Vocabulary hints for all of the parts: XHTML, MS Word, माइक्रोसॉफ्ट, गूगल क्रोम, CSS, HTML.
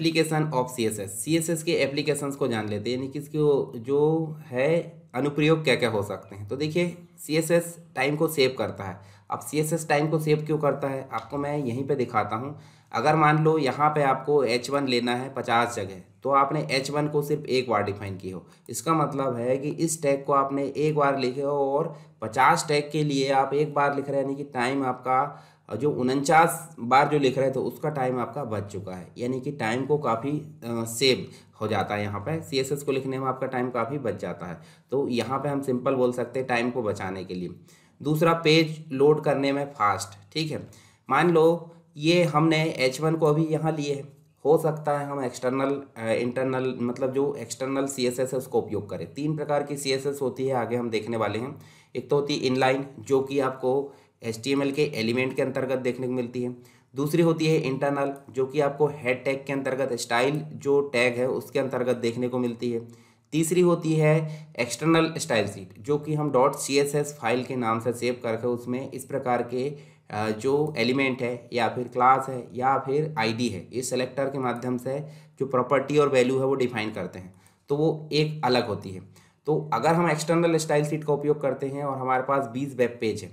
Application of CSS. CSS के applications को जान लेते हैं, यानी कि इसको जो है अनुप्रयोग क्या क्या हो सकते हैं। तो देखिए सीएसएस टाइम को सेव करता है। अब सीएसएस टाइम को सेव क्यों करता है आपको मैं यहीं पे दिखाता हूँ। अगर मान लो यहाँ पे आपको H1 लेना है 50 जगह, तो आपने H1 को सिर्फ एक बार डिफाइन की हो। इसका मतलब है कि इस टैग को आपने एक बार लिखे हो और 50 टैग के लिए आप एक बार लिख रहे हैं, यानी कि टाइम आपका जो 49 बार जो लिख रहे हैं तो उसका टाइम आपका बच चुका है। यानी कि टाइम को काफ़ी सेव हो जाता है, यहाँ पे सीएसएस को लिखने में आपका टाइम काफ़ी बच जाता है। तो यहाँ पे हम सिंपल बोल सकते हैं टाइम को बचाने के लिए। दूसरा, पेज लोड करने में फास्ट। ठीक है, मान लो ये हमने H1 को अभी यहाँ लिए है, हो सकता है हम एक्सटर्नल इंटरनल मतलब जो एक्सटर्नल सीएसएस है उसको उपयोग करें। तीन प्रकार की सीएसएस होती है, आगे हम देखने वाले हैं। एक तो होती है इनलाइन जो कि आपको HTML के एलिमेंट के अंतर्गत देखने को मिलती है। दूसरी होती है इंटरनल जो कि आपको हेड टैग के अंतर्गत स्टाइल जो टैग है उसके अंतर्गत देखने को मिलती है। तीसरी होती है एक्सटर्नल स्टाइल शीट जो कि हम .css फाइल के नाम से सेव करके उसमें इस प्रकार के जो एलिमेंट है या फिर क्लास है या फिर आईडी है, इस सेलेक्टर के माध्यम से जो प्रॉपर्टी और वैल्यू है वो डिफाइन करते हैं, तो वो एक अलग होती है। तो अगर हम एक्सटर्नल स्टाइल शीट का उपयोग करते हैं और हमारे पास 20 वेब पेज है,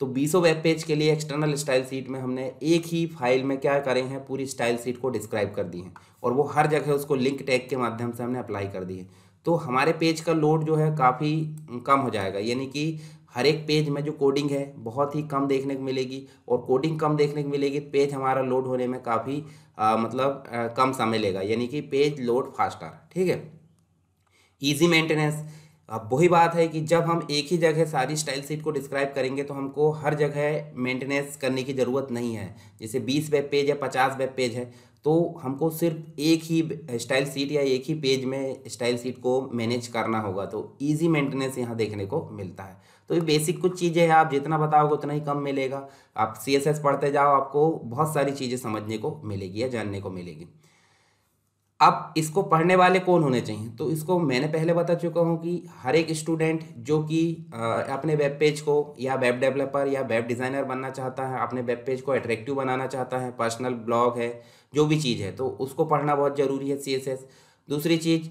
तो 20 वेब पेज के लिए एक्सटर्नल स्टाइल शीट में हमने एक ही फाइल में क्या करें हैं, पूरी स्टाइल शीट को डिस्क्राइब कर दी है और वो हर जगह उसको लिंक टैग के माध्यम से हमने अप्लाई कर दी है। तो हमारे पेज का लोड जो है काफ़ी कम हो जाएगा, यानी कि हर एक पेज में जो कोडिंग है बहुत ही कम देखने को मिलेगी और कोडिंग कम देखने को मिलेगी तो पेज हमारा लोड होने में काफ़ी कम समय लेगा, यानी कि पेज लोड फास्टर। ठीक है, ईजी मेंटेनेंस। अब वही बात है कि जब हम एक ही जगह सारी स्टाइल शीट को डिस्क्राइब करेंगे तो हमको हर जगह मेंटेनेंस करने की ज़रूरत नहीं है। जैसे 20 वेब पेज या 50 वेब पेज है तो हमको सिर्फ एक ही स्टाइल शीट या एक ही पेज में स्टाइल शीट को मैनेज करना होगा, तो इजी मेंटेनेंस यहाँ देखने को मिलता है। तो ये बेसिक कुछ चीज़ें हैं, आप जितना बताओगे उतना ही कम मिलेगा। आप सीएसएस पढ़ते जाओ, आपको बहुत सारी चीज़ें समझने को मिलेगी या जानने को मिलेगी। अब इसको पढ़ने वाले कौन होने चाहिए, तो इसको मैंने पहले बता चुका हूँ कि हर एक स्टूडेंट जो कि अपने वेब पेज को या वेब डेवलपर या वेब डिज़ाइनर बनना चाहता है, अपने वेब पेज को अट्रैक्टिव बनाना चाहता है, पर्सनल ब्लॉग है जो भी चीज़ है तो उसको पढ़ना बहुत ज़रूरी है सीएसएस। दूसरी चीज़,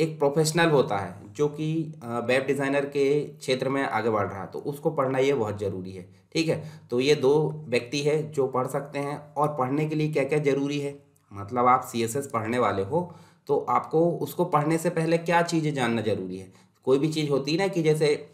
एक प्रोफेशनल होता है जो कि वेब डिज़ाइनर के क्षेत्र में आगे बढ़ रहा है तो उसको पढ़ना ये बहुत ज़रूरी है। ठीक है, तो ये दो व्यक्ति है जो पढ़ सकते हैं। और पढ़ने के लिए क्या क्या ज़रूरी है, मतलब आप सीएसएस पढ़ने वाले हो तो आपको उसको पढ़ने से पहले क्या चीज़ें जानना जरूरी है। कोई भी चीज़ होती है ना, कि जैसे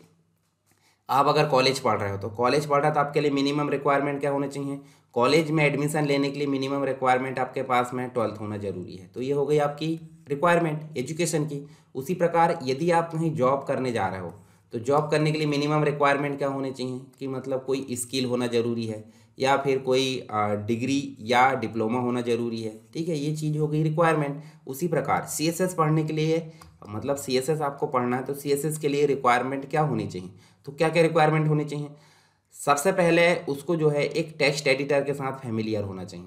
आप अगर कॉलेज पढ़ रहे हो तो कॉलेज पढ़ रहा है तो आपके लिए मिनिमम रिक्वायरमेंट क्या होने चाहिए, कॉलेज में एडमिशन लेने के लिए मिनिमम रिक्वायरमेंट आपके पास में 12th होना जरूरी है। तो ये हो गई आपकी रिक्वायरमेंट एजुकेशन की। उसी प्रकार यदि आप कहीं जॉब करने जा रहे हो तो जॉब करने के लिए मिनिमम रिक्वायरमेंट क्या होने चाहिए, कि मतलब कोई स्किल होना ज़रूरी है या फिर कोई डिग्री या डिप्लोमा होना ज़रूरी है। ठीक है, ये चीज़ हो गई रिक्वायरमेंट। उसी प्रकार सीएसएस पढ़ने के लिए मतलब सीएसएस आपको पढ़ना है तो सीएसएस के लिए रिक्वायरमेंट क्या होनी चाहिए, तो क्या क्या रिक्वायरमेंट होनी चाहिए। सबसे पहले उसको जो है एक टेक्स्ट एडिटर के साथ फेमिलियर होना चाहिए,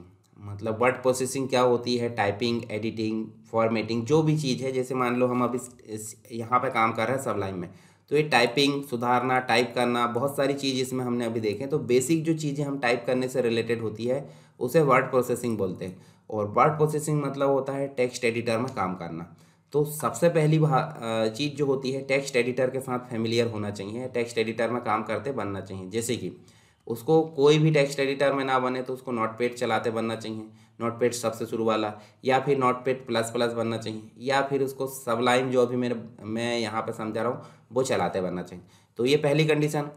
मतलब वर्ड प्रोसेसिंग क्या होती है, टाइपिंग, एडिटिंग, फॉर्मेटिंग जो भी चीज़ है। जैसे मान लो हम अब इस यहाँ पर काम कर रहे हैं सबलाइन में, तो ये टाइपिंग सुधारना, टाइप करना, बहुत सारी चीज़ इसमें हमने अभी देखें। तो बेसिक जो चीज़ें हम टाइप करने से रिलेटेड होती है उसे वर्ड प्रोसेसिंग बोलते हैं, और वर्ड प्रोसेसिंग मतलब होता है टेक्स्ट एडिटर में काम करना। तो सबसे पहली चीज़ जो होती है टेक्स्ट एडिटर के साथ फेमिलियर होना चाहिए, टेक्स्ट एडिटर में काम करते बनना चाहिए। जैसे कि उसको कोई भी टेक्स्ट एडिटर में ना बने तो उसको नोटपैड चलाते बनना चाहिए, नोटपैड सबसे शुरू वाला, या फिर नोटपैड प्लस प्लस बनना चाहिए, या फिर उसको सबलाइन जो अभी मैं यहाँ पे समझा रहा हूँ वो चलाते बनना चाहिए। तो ये पहली कंडीशन।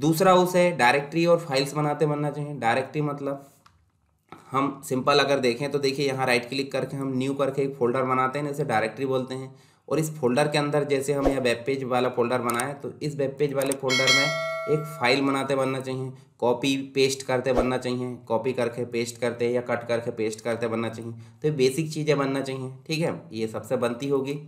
दूसरा, उसे डायरेक्टरी और फाइल्स बनाते बनना चाहिए। डायरेक्टरी मतलब हम सिंपल अगर देखें तो देखिए यहाँ राइट क्लिक करके हम न्यू करके एक फ़ोल्डर बनाते हैं, इसे डायरेक्टरी बोलते हैं। और इस फोल्डर के अंदर जैसे हम यह वेब पेज वाला फोल्डर बनाएं तो इस वेब पेज वाले फोल्डर में एक फाइल बनाते बनना चाहिए, कॉपी पेस्ट करते बनना चाहिए, कॉपी करके पेस्ट करते या कट करके पेस्ट करते बनना चाहिए। तो ये बेसिक चीज़ें बनना चाहिए। ठीक है, ये सबसे बनती होगी।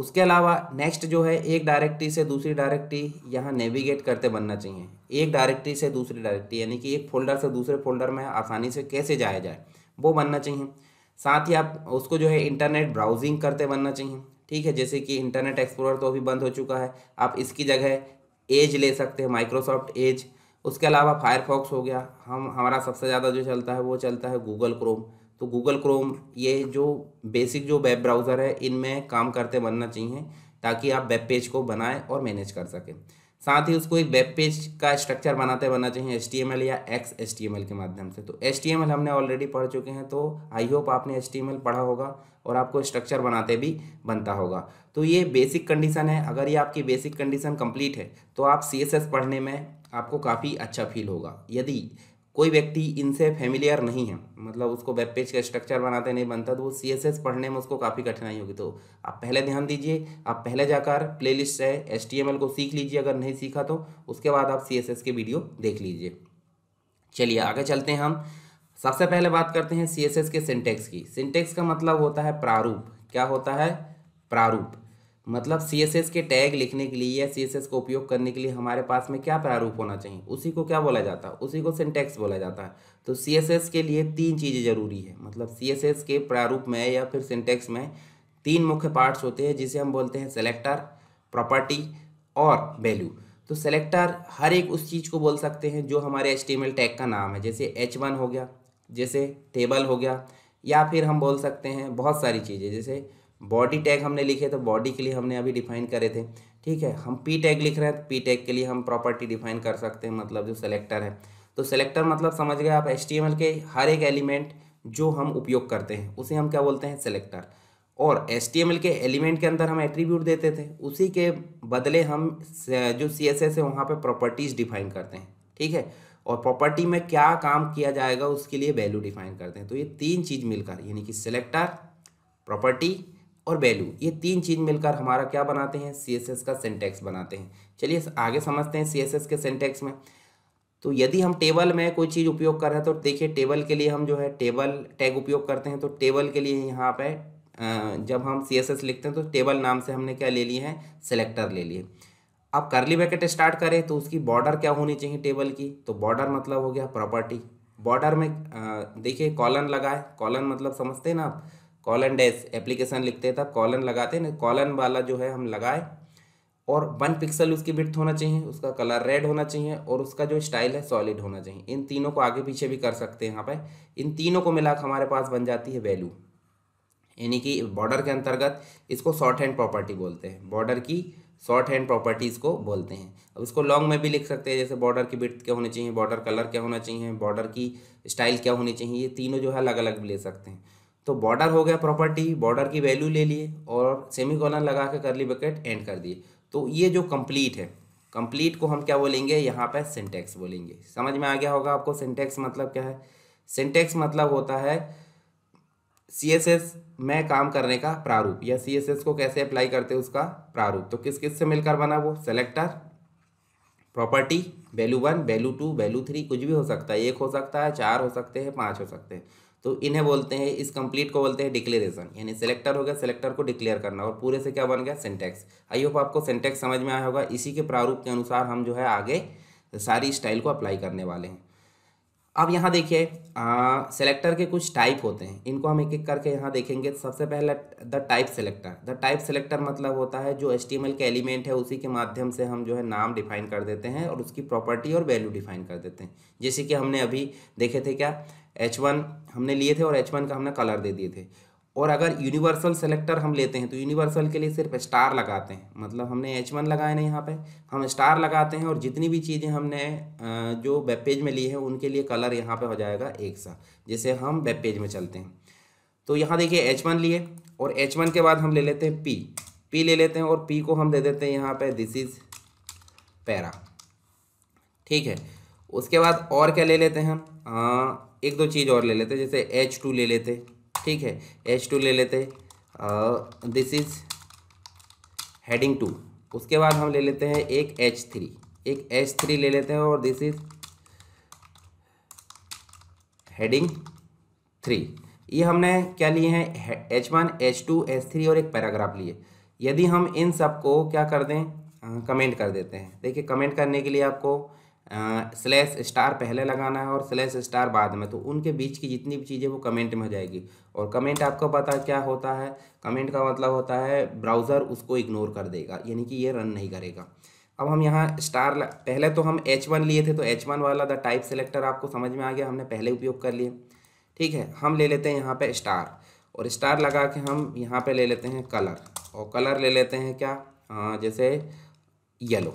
उसके अलावा नेक्स्ट जो है एक डायरेक्टरी से दूसरी डायरेक्टरी यहाँ नेविगेट करते बनना चाहिए, एक डायरेक्टरी से दूसरी डायरेक्टरी, यानी कि एक फोल्डर से दूसरे फोल्डर में आसानी से कैसे जाया जाए वो बनना चाहिए। साथ ही आप उसको जो है इंटरनेट ब्राउजिंग करते बनना चाहिए। ठीक है, जैसे कि इंटरनेट एक्सप्लोरर तो अभी बंद हो चुका है, आप इसकी जगह एज ले सकते हैं, माइक्रोसॉफ्ट एज। उसके अलावा फायरफॉक्स हो गया, हमारा सबसे ज़्यादा जो चलता है वो चलता है गूगल क्रोम। तो गूगल क्रोम ये जो बेसिक जो वेब ब्राउज़र है इनमें काम करते बनना चाहिए ताकि आप वेब पेज को बनाएं और मैनेज कर सकें। साथ ही उसको एक वेब पेज का स्ट्रक्चर बनाते बनना चाहिए HTML या XHTML के माध्यम से। तो HTML हमने ऑलरेडी पढ़ चुके हैं, तो आई होप आपने HTML पढ़ा होगा और आपको स्ट्रक्चर बनाते भी बनता होगा। तो ये बेसिक कंडीशन है। अगर ये आपकी बेसिक कंडीशन कंप्लीट है तो आप CSS पढ़ने में आपको काफ़ी अच्छा फील होगा। यदि कोई व्यक्ति इनसे फेमिलियर नहीं है, मतलब उसको वेब पेज का स्ट्रक्चर बनाते नहीं बनता, तो वो CSS पढ़ने में उसको काफ़ी कठिनाई होगी। तो आप पहले ध्यान दीजिए, आप पहले जाकर प्लेलिस्ट से HTML को सीख लीजिए अगर नहीं सीखा तो, उसके बाद आप CSS के वीडियो देख लीजिए। चलिए आगे चलते हैं। हम सबसे पहले बात करते हैं CSS के सिंटेक्स की। सिंटेक्स का मतलब होता है प्रारूप। क्या होता है? प्रारूप। मतलब CSS के टैग लिखने के लिए या CSS को उपयोग करने के लिए हमारे पास में क्या प्रारूप होना चाहिए, उसी को क्या बोला जाता है? उसी को सिंटैक्स बोला जाता है। तो CSS के लिए तीन चीज़ें ज़रूरी है। मतलब CSS के प्रारूप में या फिर सिंटैक्स में तीन मुख्य पार्ट्स होते हैं जिसे हम बोलते हैं सेलेक्टर, प्रॉपर्टी और वैल्यू। तो सेलेक्टर हर एक उस चीज़ को बोल सकते हैं जो हमारे HTML टैग का नाम है, जैसे H1 हो गया, जैसे टेबल हो गया, या फिर हम बोल सकते हैं बहुत सारी चीज़ें, जैसे बॉडी टैग हमने लिखे तो बॉडी के लिए हमने अभी डिफाइन करे थे, ठीक है। हम पी टैग लिख रहे हैं तो पी टैग के लिए हम प्रॉपर्टी डिफाइन कर सकते हैं, मतलब जो सेलेक्टर है। तो सेलेक्टर मतलब समझ गए आप, HTML के हर एक एलिमेंट जो हम उपयोग करते हैं उसे हम क्या बोलते हैं? सेलेक्टर। और HTML के एलिमेंट के अंदर हम एट्रीब्यूट देते थे, उसी के बदले हम जो CSS है वहाँ पर प्रॉपर्टीज़ डिफाइन करते हैं, ठीक है। और प्रॉपर्टी में क्या काम किया जाएगा उसके लिए वैल्यू डिफाइन करते हैं। तो ये तीन चीज़ मिलकर, यानी कि सेलेक्टर, प्रॉपर्टी और वैल्यू, ये तीन चीज़ मिलकर हमारा क्या बनाते हैं? CSS का सिंटैक्स बनाते हैं। चलिए आगे समझते हैं CSS के सिंटैक्स में। तो यदि हम टेबल में कोई चीज़ उपयोग कर रहे हैं तो देखिए टेबल के लिए हम जो है टेबल टैग उपयोग करते हैं। तो टेबल के लिए यहाँ पे जब हम CSS लिखते हैं तो टेबल नाम से हमने क्या ले लिए हैं? सेलेक्टर ले लिए। अब करली ब्रैकेट स्टार्ट करें तो उसकी बॉर्डर क्या होनी चाहिए टेबल की? तो बॉर्डर मतलब हो गया प्रॉपर्टी। बॉर्डर में देखिए कॉलन लगाए, कॉलन मतलब समझते हैं ना आप, कॉलन डैश एप्लीकेशन लिखते तब कॉलन लगाते ना, कॉलन वाला जो है हम लगाए। और 1 पिक्सल उसकी विड्थ होना चाहिए, उसका कलर रेड होना चाहिए और उसका जो स्टाइल है सॉलिड होना चाहिए। इन तीनों को आगे पीछे भी कर सकते हैं यहाँ पे। इन तीनों को मिलाकर हमारे पास बन जाती है वैल्यू, यानी कि बॉर्डर के अंतर्गत इसको शॉर्ट हैंड प्रॉपर्टी बोलते हैं। बॉर्डर की शॉर्ट हैंड प्रॉपर्टीज़ को बोलते हैं। अब इसको लॉन्ग में भी लिख सकते हैं, जैसे बॉर्डर की विड्थ क्या होनी चाहिए, बॉर्डर कलर क्या होना चाहिए, बॉर्डर की स्टाइल क्या होनी चाहिए, ये तीनों जो है अलग अलग ले सकते हैं। तो बॉर्डर हो गया प्रॉपर्टी, बॉर्डर की वैल्यू ले लिए और सेमीकोलन लगा के करली ब्रैकेट एंड कर दिए। तो ये जो कंप्लीट है, कंप्लीट को हम क्या बोलेंगे? यहाँ पे सिंटैक्स बोलेंगे। समझ में आ गया होगा आपको सिंटैक्स मतलब क्या है। सिंटैक्स मतलब होता है CSS में काम करने का प्रारूप या CSS को कैसे अप्लाई करते हैं उसका प्रारूप। तो किस किस से मिलकर बना? वो selector, property, value 1 value 2 value 3 कुछ भी हो सकता है, 1 हो सकता है, 4 हो सकते हैं, 5 हो सकते हैं। तो इन्हें बोलते हैं, इस कंप्लीट को बोलते हैं डिक्लेरेशन। यानी सेलेक्टर हो गया, सेलेक्टर को डिक्लेयर करना और पूरे से क्या बन गया? सिंटैक्स। आई होप आपको सिंटैक्स समझ में आया होगा। इसी के प्रारूप के अनुसार हम जो है आगे सारी स्टाइल को अप्लाई करने वाले हैं। अब यहाँ देखिए सेलेक्टर के कुछ टाइप होते हैं, इनको हम एक एक करके यहाँ देखेंगे। सबसे पहले the type selector. The type selector मतलब होता है जो HTML के एलिमेंट है उसी के माध्यम से हम जो है नाम डिफाइन कर देते हैं और उसकी प्रॉपर्टी और वैल्यू डिफाइन कर देते हैं। जैसे कि हमने अभी देखे थे क्या, H1 हमने लिए थे और H1 का हमने कलर दे दिए थे। और अगर यूनिवर्सल सेलेक्टर हम लेते हैं तो यूनिवर्सल के लिए सिर्फ स्टार लगाते हैं। मतलब हमने H1 लगाए ना, यहाँ पे हम स्टार लगाते हैं और जितनी भी चीज़ें हमने जो वेब पेज में ली है उनके लिए कलर यहाँ पे हो जाएगा एक सा, जैसे हम वेब पेज में चलते हैं। तो यहाँ देखिए H1 लिए और H1 के बाद हम ले लेते हैं P ले लेते हैं और P को हम दे देते हैं यहाँ पर दिस इज़ पैरा, ठीक है। उसके बाद और क्या ले लेते हैं हम, एक दो चीज़ और ले लेते, जैसे H2 ले लेते, ठीक है, H2 ले लेते, दिस इज़ हेडिंग 2। उसके बाद हम ले लेते हैं एक H3 ले लेते हैं और दिस इज़ हेडिंग 3। ये हमने क्या लिए हैं? H1, H2, H3 और एक पैराग्राफ लिए। यदि हम इन सब को क्या कर दें? कमेंट कर देते हैं। देखिए कमेंट करने के लिए आपको स्लैश स्टार पहले लगाना है और स्लैश स्टार बाद में, तो उनके बीच की जितनी भी चीज़ें वो कमेंट में हो जाएगी। और कमेंट आपको पता क्या होता है, कमेंट का मतलब होता है ब्राउज़र उसको इग्नोर कर देगा, यानी कि ये रन नहीं करेगा। अब हम यहाँ स्टार पहले तो हम H1 लिए थे तो H1 वाला द टाइप सेलेक्टर आपको समझ में आ गया, हमने पहले उपयोग कर लिए, ठीक है। हम ले लेते हैं यहाँ पे स्टार, और स्टार लगा के हम यहाँ पे ले लेते हैं कलर, और कलर ले लेते हैं क्या, जैसे येलो।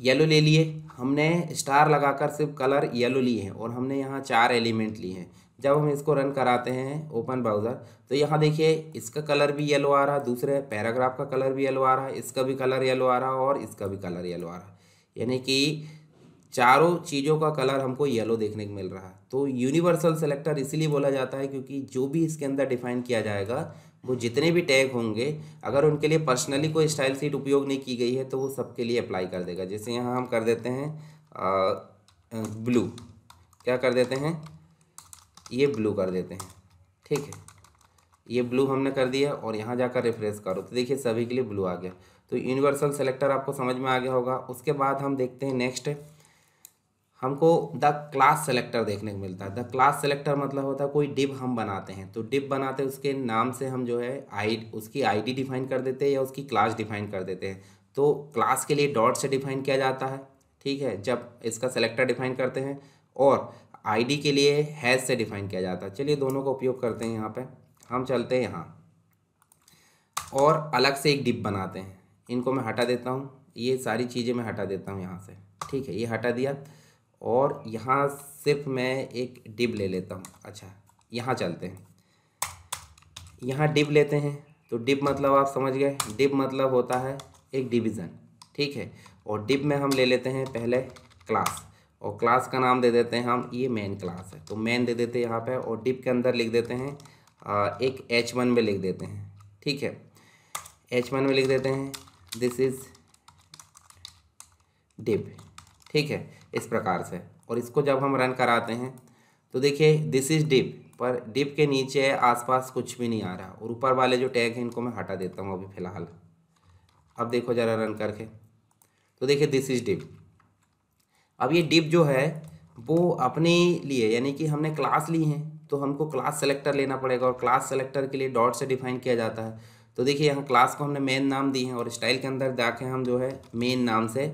येलो ले लिए हमने, स्टार लगाकर सिर्फ कलर येलो लिए हैं, और हमने यहाँ 4 एलिमेंट लिए हैं। जब हम इसको रन कराते हैं ओपन ब्राउज़र, तो यहाँ देखिए इसका कलर भी येलो आ रहा है, दूसरे पैराग्राफ का कलर भी येलो आ रहा है, इसका भी कलर येलो आ रहा है, और इसका भी कलर येलो आ रहा है, यानी कि चारों चीज़ों का कलर हमको येलो देखने को मिल रहा है। तो यूनिवर्सल सेलेक्टर इसलिए बोला जाता है क्योंकि जो भी इसके अंदर डिफाइन किया जाएगा, वो जितने भी टैग होंगे, अगर उनके लिए पर्सनली कोई स्टाइल सीट उपयोग नहीं की गई है तो वो सबके लिए अप्लाई कर देगा। जैसे यहाँ हम कर देते हैं ब्लू, क्या कर देते हैं, ये ब्लू कर देते हैं, ठीक है, ये ब्लू हमने कर दिया, और यहाँ जाकर रिफ्रेश करो तो देखिए सभी के लिए ब्लू आ गया। तो यूनिवर्सल सेलेक्टर आपको समझ में आ गया होगा। उसके बाद हम देखते हैं नेक्स्ट, हमको द क्लास सेलेक्टर देखने को मिलता है। द क्लास सेलेक्टर मतलब होता है कोई डिव हम बनाते हैं, तो डिव बनाते हैं उसके नाम से हम जो है उसकी आईडी डिफाइन कर देते हैं या उसकी क्लास डिफाइन कर देते हैं। तो क्लास के लिए डॉट से डिफाइन किया जाता है, ठीक है, जब इसका सेलेक्टर डिफाइन करते हैं, और आईडी के लिए हैश से डिफाइन किया जाता है। चलिए दोनों का उपयोग करते हैं। यहाँ पर हम चलते हैं यहाँ, और अलग से एक डिव बनाते हैं। इनको मैं हटा देता हूँ, ये सारी चीज़ें मैं हटा देता हूँ यहाँ से, ठीक है, ये हटा दिया, और यहाँ सिर्फ मैं एक डिव ले लेता हूँ। अच्छा, यहाँ चलते हैं, यहाँ डिव लेते हैं। तो डिव मतलब आप समझ गए, डिव मतलब होता है एक डिवीज़न, ठीक है, और डिव में हम ले लेते हैं पहले क्लास, और क्लास का नाम दे देते हैं हम, ये मेन क्लास है तो मेन दे देते हैं यहाँ पे, और डिव के अंदर लिख देते हैं एक H1 में लिख देते हैं, ठीक है, H1 में लिख देते हैं दिस इज़ डिव, ठीक है, इस प्रकार से। और इसको जब हम रन कराते हैं तो देखिए दिस इज़ डिव, पर डिव के नीचे आसपास कुछ भी नहीं आ रहा, और ऊपर वाले जो टैग हैं इनको मैं हटा देता हूँ अभी फ़िलहाल। अब देखो ज़रा रन करके, तो देखिए दिस इज़ डिव। अब ये डिव जो है वो अपने लिए, यानी कि हमने क्लास ली है तो हमको क्लास सेलेक्टर लेना पड़ेगा, और क्लास सेलेक्टर के लिए डॉट से डिफाइन किया जाता है। तो देखिए यहाँ क्लास को हमने मेन नाम दी है, और स्टाइल के अंदर जाके हम जो है मेन नाम से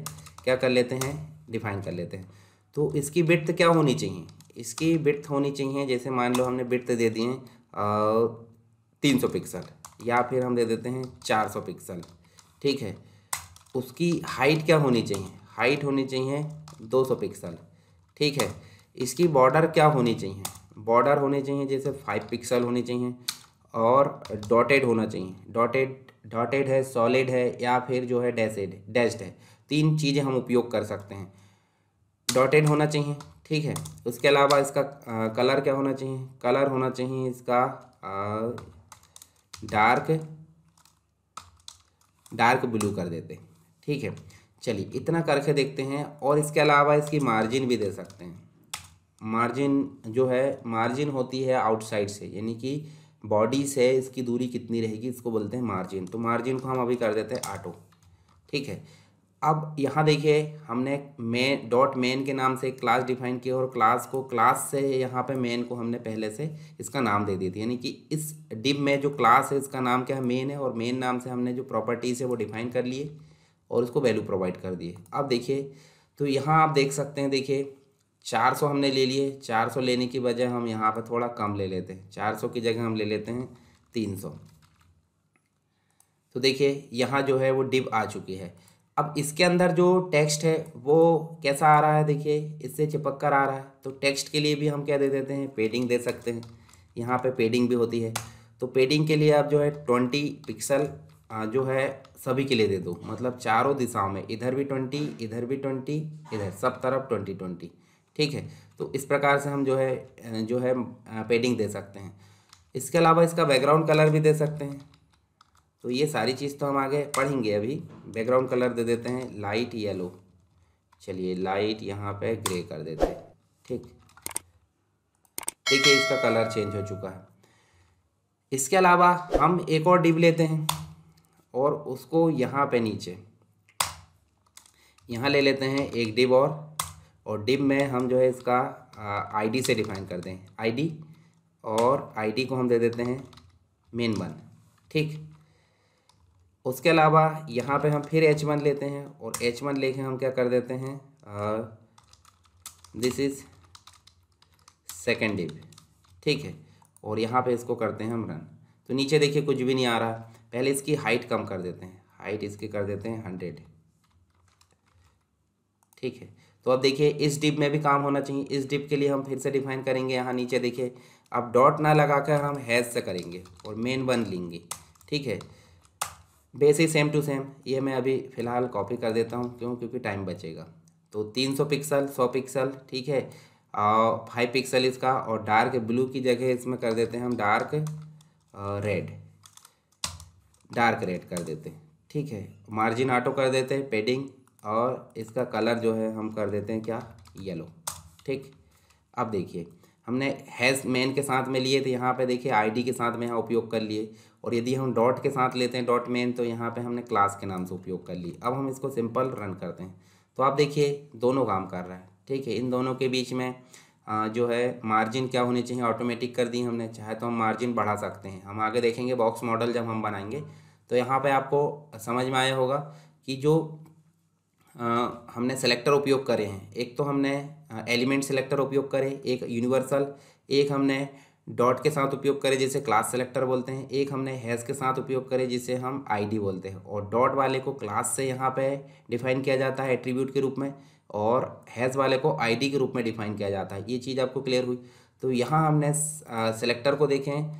क्या कर लेते हैं, डिफाइन कर लेते हैं। तो इसकी विड्थ क्या होनी चाहिए, इसकी विड्थ होनी चाहिए, जैसे मान लो हमने विड्थ दे दी है 300 पिक्सल, या फिर हम दे देते हैं 400 पिक्सल, ठीक है। उसकी हाइट क्या होनी चाहिए, हाइट होनी चाहिए 200 पिक्सल, ठीक है। इसकी बॉर्डर क्या होनी चाहिए, बॉर्डर होनी चाहिए जैसे 5 पिक्सल होनी चाहिए, और डॉटेड होना चाहिए, डॉटेड है, सॉलिड है, या फिर जो है डैश्ड है, 3 चीज़ें हम उपयोग कर सकते हैं। डॉटेड होना चाहिए, ठीक है। उसके अलावा इसका कलर क्या होना चाहिए, कलर होना चाहिए इसका डार्क ब्लू कर देते, ठीक है। चलिए इतना करके देखते हैं, और इसके अलावा इसकी मार्जिन भी दे सकते हैं। मार्जिन जो है, मार्जिन होती है आउटसाइड से, यानी कि बॉडी से इसकी दूरी कितनी रहेगी, इसको बोलते हैं मार्जिन। तो मार्जिन को हम अभी कर देते हैं ऑटो, ठीक है। अब यहाँ देखिए हमने मेन डॉट मेन के नाम से क्लास डिफाइन किया, और क्लास को क्लास से यहाँ पे मेन को हमने पहले से इसका नाम दे दिया था, यानी कि इस डिव में जो क्लास है इसका नाम क्या है, मेन है, और मेन नाम से हमने जो प्रॉपर्टीज़ है वो डिफाइन कर लिए, और उसको वैल्यू प्रोवाइड कर दिए। अब देखिए, तो यहाँ आप देख सकते हैं, देखिए 400 हमने ले लिए, 400 लेने की बजाय हम यहाँ पर थोड़ा कम ले लेते हैं, 400 की जगह हम ले लेते हैं 300। तो देखिए यहाँ जो है वो डिव आ चुकी है। अब इसके अंदर जो टेक्स्ट है वो कैसा आ रहा है, देखिए इससे चिपक कर आ रहा है। तो टेक्स्ट के लिए भी हम क्या दे देते हैं, पेडिंग दे सकते हैं, यहाँ पे पेडिंग भी होती है। तो पेडिंग के लिए आप जो है 20 पिक्सल जो है सभी के लिए दे दो, मतलब चारों दिशाओं में, इधर भी 20, इधर भी 20, इधर सब तरफ 20 20, ठीक है। तो इस प्रकार से हम जो है पेडिंग दे सकते हैं। इसके अलावा इसका बैकग्राउंड कलर भी दे सकते हैं। तो ये सारी चीज़ तो हम आगे पढ़ेंगे। अभी बैकग्राउंड कलर दे देते हैं लाइट येलो, चलिए लाइट यहाँ पे ग्रे कर देते हैं, ठीक। देखिए इसका कलर चेंज हो चुका है। इसके अलावा हम एक और डिव लेते हैं, और उसको यहाँ पे नीचे यहाँ ले लेते हैं एक डिव, और डिव में हम जो है इसका आईडी से डिफाइन करते हैं, आईडी, और आईडी को हम दे देते हैं main1, ठीक। उसके अलावा यहाँ पे हम फिर H1 लेते हैं, और H1 लेके हम क्या कर देते हैं, दिस इज़ सेकेंड डिव है, ठीक है। और यहाँ पे इसको करते हैं हम रन, तो नीचे देखिए कुछ भी नहीं आ रहा। पहले इसकी हाइट कम कर देते हैं, हाइट इसकी कर देते हैं 100, ठीक है। तो अब देखिए इस डिव में भी काम होना चाहिए। इस डिव के लिए हम फिर से डिफाइन करेंगे, यहाँ नीचे देखिए अब डॉट ना लगाकर हम हैश से करेंगे और मेन बन लेंगे, ठीक है। बेसिक सेम टू सेम, ये मैं अभी फ़िलहाल कॉपी कर देता हूँ क्योंकि टाइम बचेगा। तो 300 पिक्सल 100 पिक्सल, ठीक है, 5 पिक्सल इसका, और डार्क ब्लू की जगह इसमें कर देते हैं हम डार्क रेड कर देते हैं, ठीक है। मार्जिन ऑटो कर देते हैं, पेडिंग, और इसका कलर जो है हम कर देते हैं क्या, येलो, ठीक। अब देखिए हमने हैश मेन के साथ में लिए तो यहाँ पे देखिए आईडी के साथ में यहाँ उपयोग कर लिए, और यदि हम डॉट के साथ लेते हैं डॉट मेन तो यहाँ पे हमने क्लास के नाम से उपयोग कर लिए। अब हम इसको सिंपल रन करते हैं तो आप देखिए दोनों काम कर रहा है, ठीक है। इन दोनों के बीच में जो है मार्जिन क्या होने चाहिए, ऑटोमेटिक कर दी हमने, चाहे तो हम मार्जिन बढ़ा सकते हैं। हम आगे देखेंगे बॉक्स मॉडल जब हम बनाएंगे तो यहाँ पर आपको समझ में आया होगा कि जो हमने सेलेक्टर उपयोग करे हैं, एक तो हमने एलिमेंट सेलेक्टर उपयोग करे, एक यूनिवर्सल, एक हमने डॉट के साथ उपयोग करे जिसे क्लास सेलेक्टर बोलते हैं, एक हमने हैश के साथ उपयोग करे जिसे हम आईडी बोलते हैं। और डॉट वाले को क्लास से यहाँ पे डिफाइन किया जाता है एट्रीब्यूट के रूप में, और हैश वाले को आईडी के रूप में डिफाइन किया जाता है। ये चीज़ आपको क्लियर हुई। तो यहाँ हमने सेलेक्टर को देखें।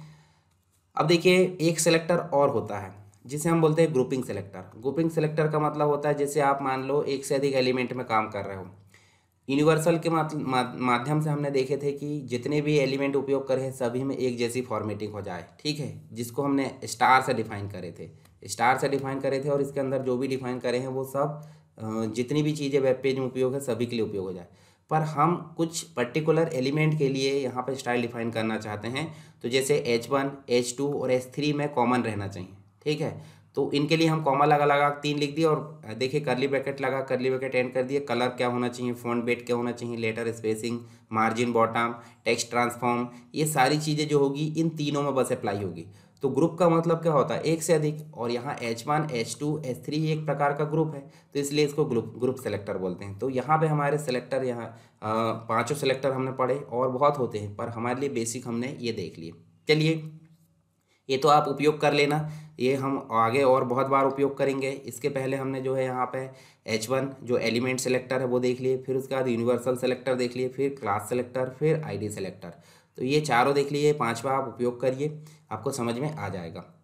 अब देखिए एक सेलेक्टर और होता है जिसे हम बोलते हैं ग्रुपिंग सेलेक्टर। ग्रुपिंग सेलेक्टर का मतलब होता है जैसे आप मान लो एक से अधिक एलिमेंट में काम कर रहे हो। यूनिवर्सल के माध्यम से हमने देखे थे कि जितने भी एलिमेंट उपयोग करे हैं सभी में एक जैसी फॉर्मेटिंग हो जाए, ठीक है, जिसको हमने स्टार से डिफाइन करे थे, और इसके अंदर जो भी डिफाइन करे हैं वो सब जितनी भी चीज़ें वेब पेज में उपयोग है सभी के लिए उपयोग हो जाए। पर हम कुछ पर्टिकुलर एलिमेंट के लिए यहाँ पर स्टाइल डिफाइन करना चाहते हैं, तो जैसे H1, H2 और H3 में कॉमन रहना चाहिए, ठीक है। तो इनके लिए हम कॉमा लगा 3 लिख दिए और देखिए करली ब्रैकेट लगा, करली ब्रैकेट एंड कर दिए। कलर क्या होना चाहिए, फ़ॉन्ट वेट क्या होना चाहिए, letter spacing, margin bottom, text transform, ये सारी चीज़ें जो होगी इन तीनों में बस अप्लाई होगी। तो ग्रुप का मतलब क्या होता है, एक से अधिक, और यहाँ H1, H2, H3 एक प्रकार का ग्रुप है, तो इसलिए इसको ग्रुप सेलेक्टर बोलते हैं। तो यहाँ पे हमारे सेलेक्टर, यहाँ 5 सेलेक्टर हमने पढ़े और बहुत होते हैं, पर हमारे लिए बेसिक हमने ये देख लिए। चलिए ये तो आप उपयोग कर लेना, ये हम आगे और बहुत बार उपयोग करेंगे। इसके पहले हमने जो है यहाँ पे H1 जो एलिमेंट सेलेक्टर है वो देख लिए, फिर उसके बाद यूनिवर्सल सेलेक्टर देख लिए, फिर क्लास सेलेक्टर, फिर आईडी सेलेक्टर। तो ये चारों देख लिए, 5वां आप उपयोग करिए, आपको समझ में आ जाएगा।